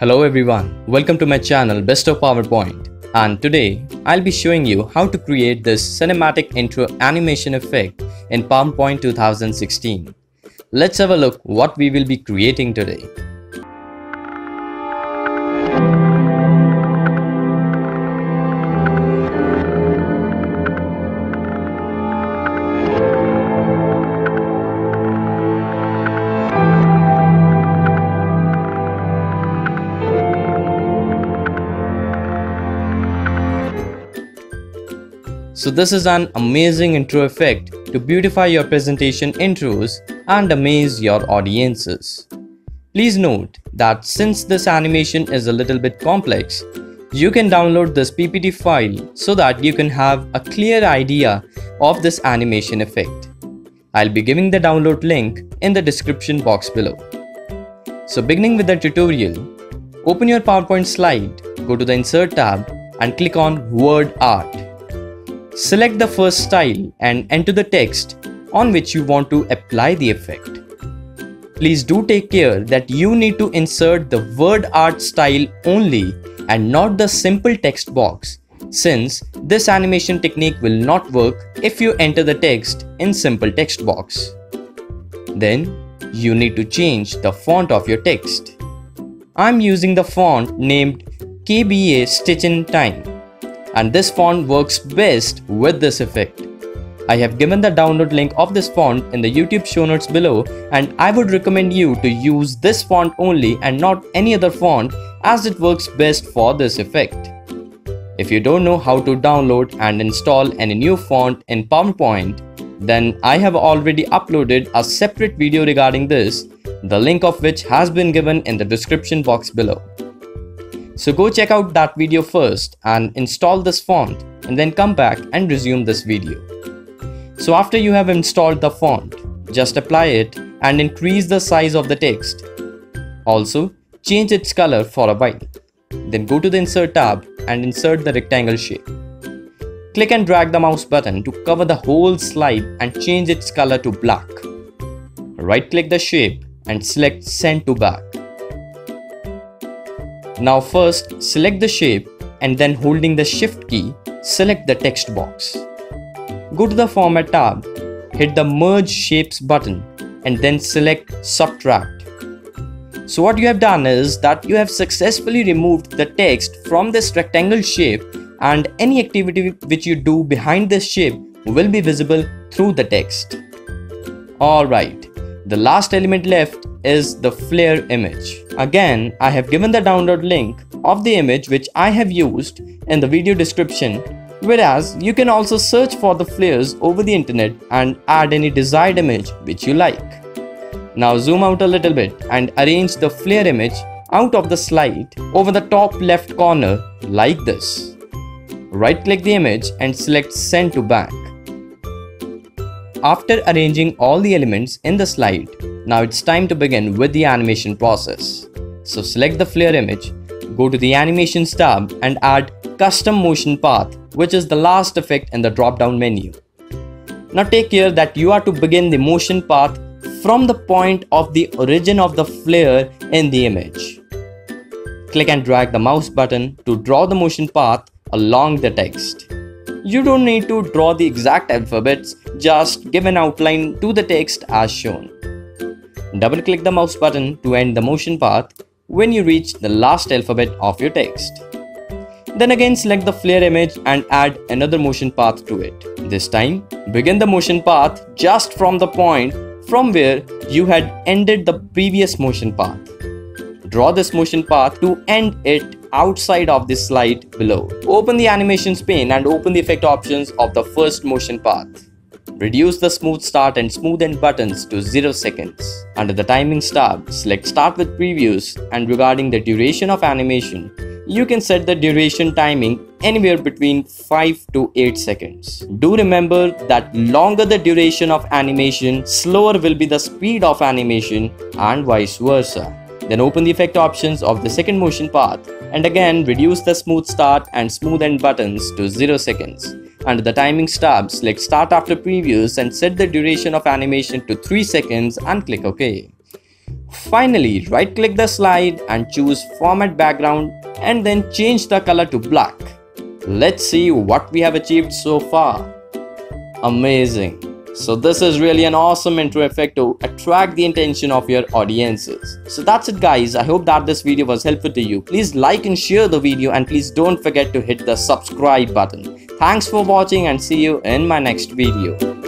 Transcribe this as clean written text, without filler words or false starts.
Hello everyone, welcome to my channel Best of PowerPoint, and today I'll be showing you how to create this cinematic intro animation effect in PowerPoint 2016. Let's have a look what we will be creating today. So this is an amazing intro effect to beautify your presentation intros and amaze your audiences. Please note that since this animation is a little bit complex, you can download this PPT file so that you can have a clear idea of this animation effect. I'll be giving the download link in the description box below. So beginning with the tutorial, open your PowerPoint slide, go to the Insert tab and click on Word Art. Select the first style and enter the text on which you want to apply the effect. Please do take care that you need to insert the word art style only and not the simple text box, since this animation technique will not work if you enter the text in simple text box. Then you need to change the font of your text. I'm using the font named KBA Stitch in Time, and this font works best with this effect. I have given the download link of this font in the YouTube show notes below, and I would recommend you to use this font only and not any other font, as it works best for this effect. If you don't know how to download and install any new font in PowerPoint, then I have already uploaded a separate video regarding this, the link of which has been given in the description box below. So go check out that video first and install this font, and then come back and resume this video. So after you have installed the font, just apply it and increase the size of the text. Also change its color for a while. Then go to the Insert tab and insert the rectangle shape. Click and drag the mouse button to cover the whole slide and change its color to black. Right click the shape and select Send to Back. Now first select the shape and then holding the Shift key, select the text box. Go to the Format tab, hit the Merge Shapes button and then select Subtract. So what you have done is that you have successfully removed the text from this rectangle shape, and any activity which you do behind this shape will be visible through the text. Alright, the last element left is the flare image. Again, I have given the download link of the image which I have used in the video description, whereas you can also search for the flares over the internet and add any desired image which you like. Now zoom out a little bit and arrange the flare image out of the slide over the top left corner like this. Right click the image and select Send to Back. After arranging all the elements in the slide, now it's time to begin with the animation process. So select the flare image, go to the Animations tab and add Custom Motion Path, which is the last effect in the drop-down menu. Now take care that you are to begin the motion path from the point of the origin of the flare in the image. Click and drag the mouse button to draw the motion path along the text. You don't need to draw the exact alphabets, just give an outline to the text as shown. Double click the mouse button to end the motion path when you reach the last alphabet of your text. Then again select the flare image and add another motion path to it. This time begin the motion path just from the point from where you had ended the previous motion path. Draw this motion path to end it outside of this slide below. Open the Animations pane and open the effect options of the first motion path. Reduce the Smooth Start and Smooth End buttons to 0 seconds. Under the Timings tab, select Start with Previews, and regarding the duration of animation, you can set the duration timing anywhere between 5 to 8 seconds. Do remember that longer the duration of animation, slower will be the speed of animation and vice versa. Then open the effect options of the second motion path and again reduce the Smooth Start and Smooth End buttons to 0 seconds. Under the Timings tab, select Start After Previews and set the duration of animation to 3 seconds and click OK. Finally, right click the slide and choose format background and then change the color to black. Let's see what we have achieved so far. Amazing. So this is really an awesome intro effect to attract the attention of your audiences. So that's it guys. I hope that this video was helpful to you. Please like and share the video and please don't forget to hit the subscribe button. Thanks for watching and see you in my next video.